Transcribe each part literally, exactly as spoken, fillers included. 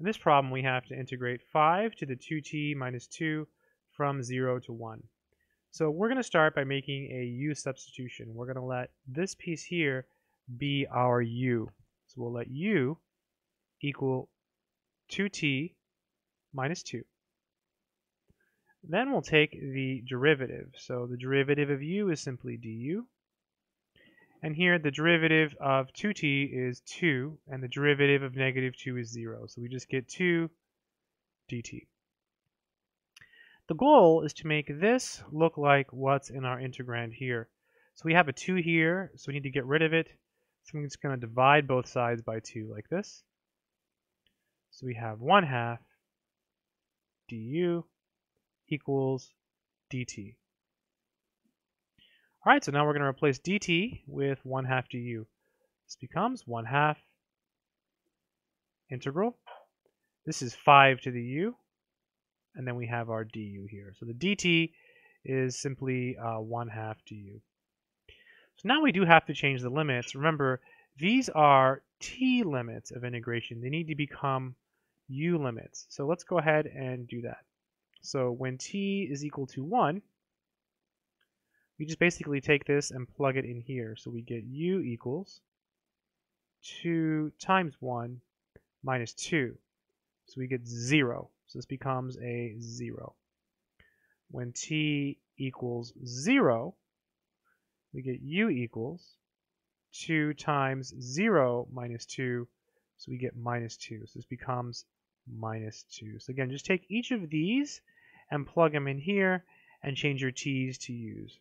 In this problem, we have to integrate five to the two t minus two from zero to one. So we're going to start by making a u substitution. We're going to let this piece here be our u. So we'll let u equal two t minus two. Then we'll take the derivative. So the derivative of u is simply du. And here the derivative of two t is two, and the derivative of negative two is zero. So we just get two dt. The goal is to make this look like what's in our integrand here. So we have a two here, so we need to get rid of it. So I'm just going to divide both sides by two like this. So we have one half du equals dt. All right, so now we're going to replace dt with one half du. This becomes one half integral. This is five to the u. And then we have our du here. So the dt is simply uh, one half du. So now we do have to change the limits. Remember, these are t limits of integration. They need to become u limits. So let's go ahead and do that. So when t is equal to one, we just basically take this and plug it in here. So we get u equals two times one minus two. So we get zero. So this becomes a zero. When t equals zero, we get u equals two times zero minus two. So we get minus two. So this becomes minus two. So again, just take each of these and plug them in here and change your t's to u's.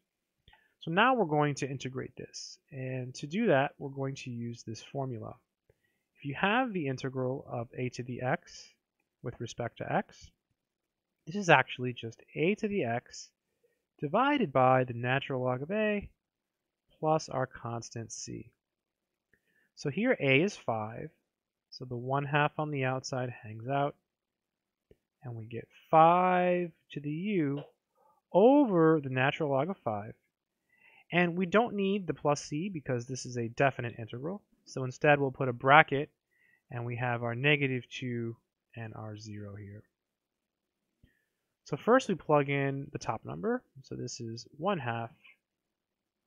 So now we're going to integrate this. And to do that, we're going to use this formula. If you have the integral of a to the x with respect to x, this is actually just a to the x divided by the natural log of a plus our constant c. So here a is five, so the one half on the outside hangs out, and we get five to the u over the natural log of five. And we don't need the plus c because this is a definite integral, so instead we'll put a bracket, and we have our negative two and our zero here. So first we plug in the top number. So this is one half,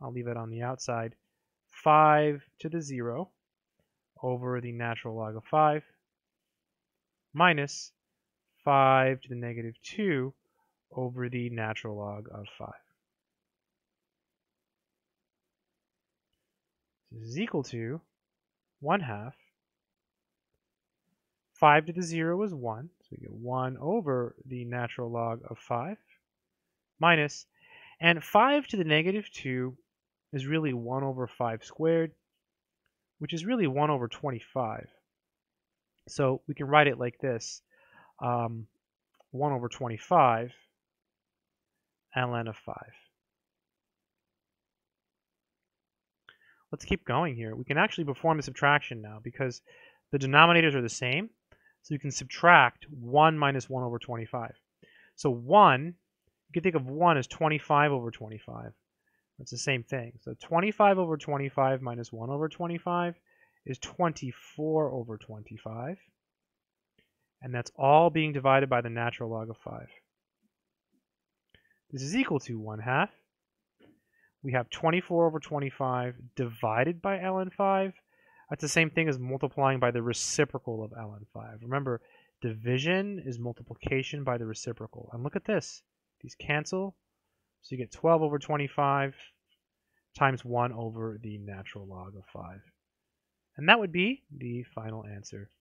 I'll leave it on the outside, five to the zero over the natural log of five minus five to the negative two over the natural log of five. So this is equal to one half. five to the zero is one, so we get one over the natural log of five minus, and five to the negative two is really one over five squared, which is really one over twenty-five. So we can write it like this, um, one over twenty-five ln of five. Let's keep going here. We can actually perform a subtraction now because the denominators are the same. So you can subtract one minus one over twenty-five. So one, you can think of one as twenty-five over twenty-five. That's the same thing. So twenty-five over twenty-five minus one over twenty-five is twenty-four over twenty-five. And that's all being divided by the natural log of five. This is equal to one half. We have twenty-four over twenty-five divided by ln five. That's the same thing as multiplying by the reciprocal of ln five. Remember, division is multiplication by the reciprocal. And look at this. These cancel. So you get twelve over twenty-five times one over the natural log of five. And that would be the final answer.